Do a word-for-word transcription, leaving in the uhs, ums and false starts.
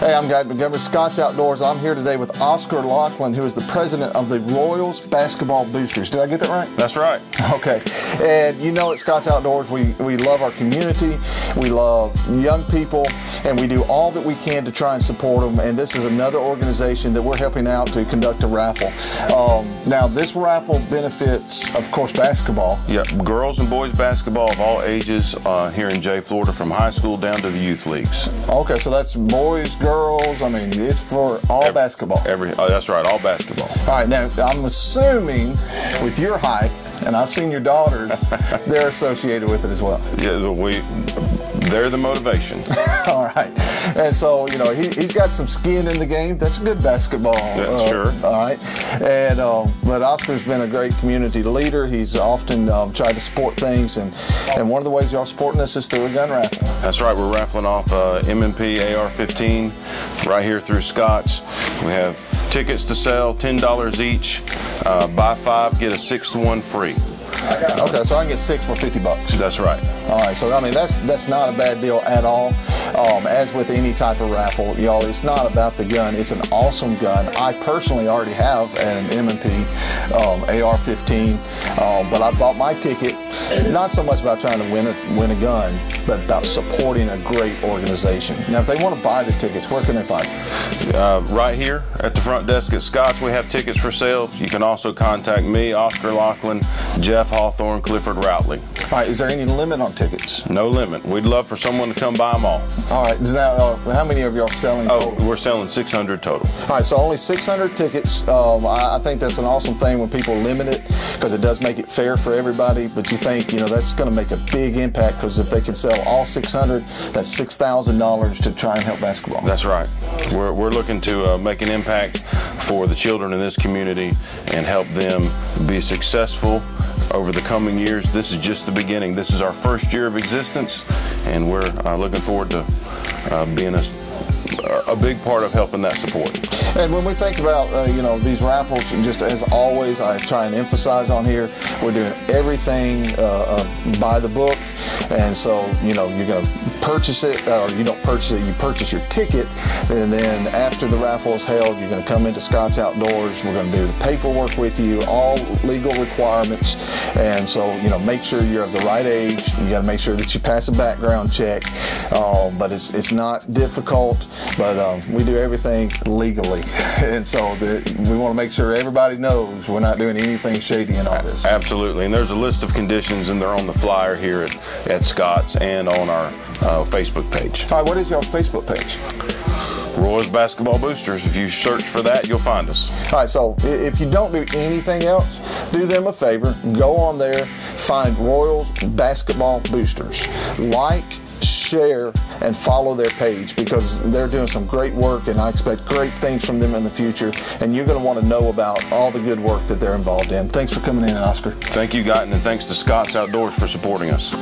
Hey, I'm Guyton Montgomery, Scott's Outdoors. I'm here today with Oscar Locklin, who is the president of the Royals Basketball Boosters. Did I get that right? That's right. Okay. And you know at Scott's Outdoors, we, we love our community, we love young people, and we do all that we can to try and support them. And this is another organization that we're helping out to conduct a raffle. Um, now, this raffle benefits, of course, basketball. Yeah, girls and boys basketball of all ages uh, here in Jay, Florida, from high school down to the youth leagues. Okay, so that's boys, girls. Girls, I mean, it's for all every, basketball. Every, oh, that's right, all basketball. All right, now I'm assuming with your height, and I've seen your daughters, they're associated with it as well. Yeah, we, they're the motivation. All right, and so you know he, he's got some skin in the game. That's a good basketball. That's uh, sure. All right, and um, but Oscar's been a great community leader. He's often um, tried to support things, and and one of the ways y'all supporting this is through a gun raffle. That's right, we're raffling off uh, M and P A R fifteen. Right here through Scott's. We have tickets to sell, ten dollars each. Uh, buy five, get a sixth one free. Okay, so I can get six for fifty bucks. That's right. All right, so I mean, that's that's not a bad deal at all. Um, as with any type of raffle, y'all, it's not about the gun. It's an awesome gun. I personally already have an M and P um, A R fifteen, um, but I bought my ticket not so much about trying to win a, win a gun, but about supporting a great organization. Now, if they want to buy the tickets, where can they find them? Uh, right here at the front desk at Scott's, we have tickets for sale. You can also contact me, Oscar Locklin, Jeff Hawthorne, Clifford Routley. All right, is there any limit on tickets? No limit. We'd love for someone to come buy them all. All right, now, uh, how many of y'all selling? Oh, total? We're selling six hundred total. All right, so only six hundred tickets. Um, I, I think that's an awesome thing when people limit it, because it does make it fair for everybody, but you think, you know, that's going to make a big impact, because if they can sell all six hundred, that's six thousand dollars to try and help basketball. That's right. We're, we're looking to uh, make an impact for the children in this community and help them be successful over the coming years. This is just the beginning. This is our first year of existence, and we're uh, looking forward to uh, being a, a big part of helping that support. And when we think about uh, you know, these raffles, just as always, I try and emphasize on here, we're doing everything uh, uh, by the book. And so, you know, you're going to purchase it, or you don't purchase it, you purchase your ticket, and then after the raffle is held, you're going to come into Scott's Outdoors. We're going to do the paperwork with you, all legal requirements, and so, you know, make sure you're of the right age. You got to make sure that you pass a background check, um, but it's, it's not difficult, but um, we do everything legally, and so the, we want to make sure everybody knows we're not doing anything shady in all this. Absolutely, and there's a list of conditions, and they're on the flyer here at, at Scott's and on our uh, Facebook page. All right, what is your Facebook page? Royals Basketball Boosters. If you search for that, you'll find us. All right, so if you don't do anything else, do them a favor. Go on there, find Royals Basketball Boosters. Like, share, and follow their page, because they're doing some great work, and I expect great things from them in the future, and you're going to want to know about all the good work that they're involved in. Thanks for coming in, Oscar. Thank you, Guyton, and thanks to Scott's Outdoors for supporting us.